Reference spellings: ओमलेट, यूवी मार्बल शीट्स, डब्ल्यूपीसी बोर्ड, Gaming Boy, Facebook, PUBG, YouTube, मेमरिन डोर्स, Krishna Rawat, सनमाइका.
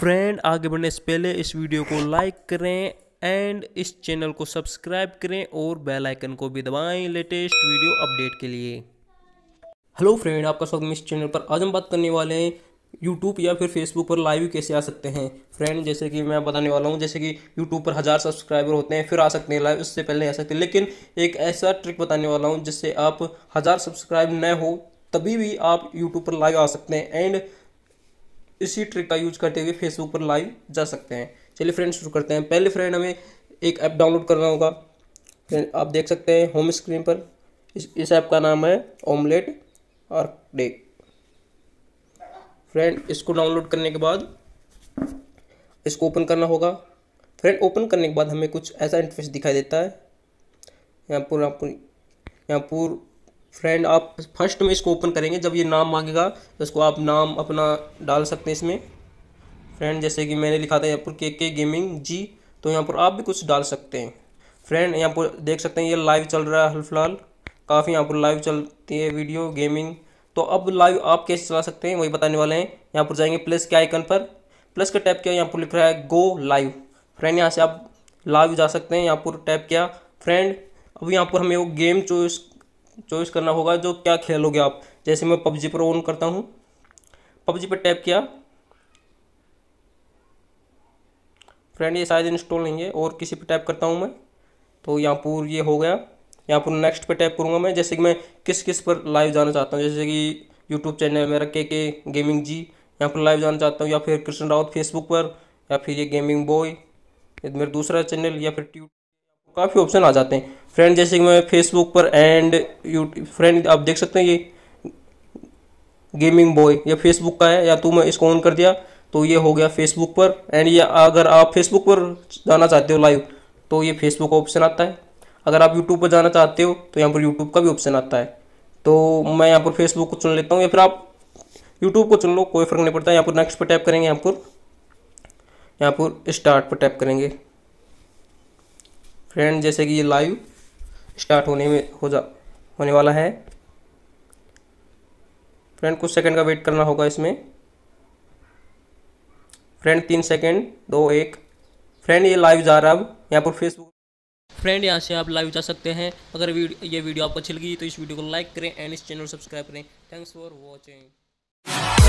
Friend आगे बढ़ने से पहले इस वीडियो को लाइक करें एंड इस चैनल को सब्सक्राइब करें और बेल आइकन को भी दबाएं लेटेस्ट वीडियो अपडेट के लिए। हेलो फ्रेंड, आपका स्वागत है इस चैनल पर। आज हम बात करने वाले हैं यूट्यूब या फिर फेसबुक पर लाइव कैसे आ सकते हैं। फ्रेंड जैसे कि मैं बताने वाला हूं, जैसे कि यूट्यूब पर 1000 सब्सक्राइबर होते हैं फिर आ सकते हैं लाइव, उससे पहले आ सकते हैं। लेकिन एक ऐसा ट्रिक बताने वाला हूं जिससे आप 1000 सब्सक्राइब न हो तभी भी आप यूट्यूब पर लाइव आ सकते हैं एंड इसी ट्रिक का यूज करते हुए फेसबुक पर लाइव जा सकते हैं। चलिए फ्रेंड शुरू करते हैं। पहले फ्रेंड हमें एक ऐप डाउनलोड करना होगा। फ्रेंड आप देख सकते हैं होम स्क्रीन पर इस ऐप का नाम है ओमलेट और डी। फ्रेंड इसको डाउनलोड करने के बाद इसको ओपन करना होगा। फ्रेंड ओपन करने के बाद हमें कुछ ऐसा इंटरफेस दिखाई देता है यहाँ पर। फ्रेंड आप फर्स्ट में इसको ओपन करेंगे, जब ये नाम मांगेगा तो इसको आप नाम अपना डाल सकते हैं इसमें। फ्रेंड जैसे कि मैंने लिखा था यहाँ पर के गेमिंग जी, तो यहाँ पर आप भी कुछ डाल सकते हैं। फ्रेंड यहाँ पर देख सकते हैं ये लाइव चल रहा है, फिलहाल काफ़ी यहाँ पर लाइव चलती है वीडियो गेमिंग। तो अब लाइव आप कैसे चला सकते हैं वही बताने वाले हैं। यहाँ पर जाएंगे प्लस के आइकन पर, प्लस का टैप किया, यहाँ पर लिख रहा है गो लाइव। फ्रेंड यहाँ से आप लाइव जा सकते हैं, यहाँ पर टैप किया। फ्रेंड अब यहाँ पर हमें वो गेम चॉइस करना होगा जो क्या खेलोगे आप। जैसे मैं पबजी पर ऑन करता हूँ, पबजी पर टैप किया। फ्रेंड ये शायद इंस्टॉल नहीं है, और किसी पर टैप करता हूँ मैं तो यहाँ पर ये हो गया। यहाँ पर नेक्स्ट पे टैप करूँगा मैं, जैसे कि मैं किस पर लाइव जाना चाहता हूँ। जैसे कि यूट्यूब चैनल मेरा के गेमिंग जी, यहाँ पर लाइव जाना चाहता हूँ, या फिर कृष्ण रावत फेसबुक पर, या फिर ये गेमिंग बॉय मेरा दूसरा चैनल, या फिर ट्यूट, काफ़ी ऑप्शन आ जाते हैं। फ्रेंड जैसे कि मैं फेसबुक पर एंड यूट्यूब। फ्रेंड आप देख सकते हैं ये गेमिंग बॉय या फेसबुक का है, या तो मैं इसको ऑन कर दिया तो ये हो गया फेसबुक पर। एंड ये अगर आप फेसबुक पर जाना चाहते हो लाइव तो ये फेसबुक का ऑप्शन आता है। अगर आप YouTube पर जाना चाहते हो तो यहाँ पर YouTube का भी ऑप्शन आता है। तो मैं यहाँ पर Facebook को चुन लेता हूँ, या फिर आप YouTube को चुन लो, कोई फ़र्क नहीं पड़ता। यहाँ पर नेक्स्ट पर टैप करेंगे, यहाँ पर स्टार्ट पर टैप करेंगे। फ्रेंड जैसे कि ये लाइव स्टार्ट होने वाला है। फ्रेंड कुछ सेकंड का वेट करना होगा इसमें। Friend 3 second 2 1। फ्रेंड ये लाइव जा रहा है अब यहाँ पर फेसबुक। फ्रेंड यहाँ से आप लाइव जा सकते हैं। अगर ये वीडियो आपको अच्छी लगी तो इस वीडियो को लाइक करें एंड इस चैनल को सब्सक्राइब करें। Thanks for watching.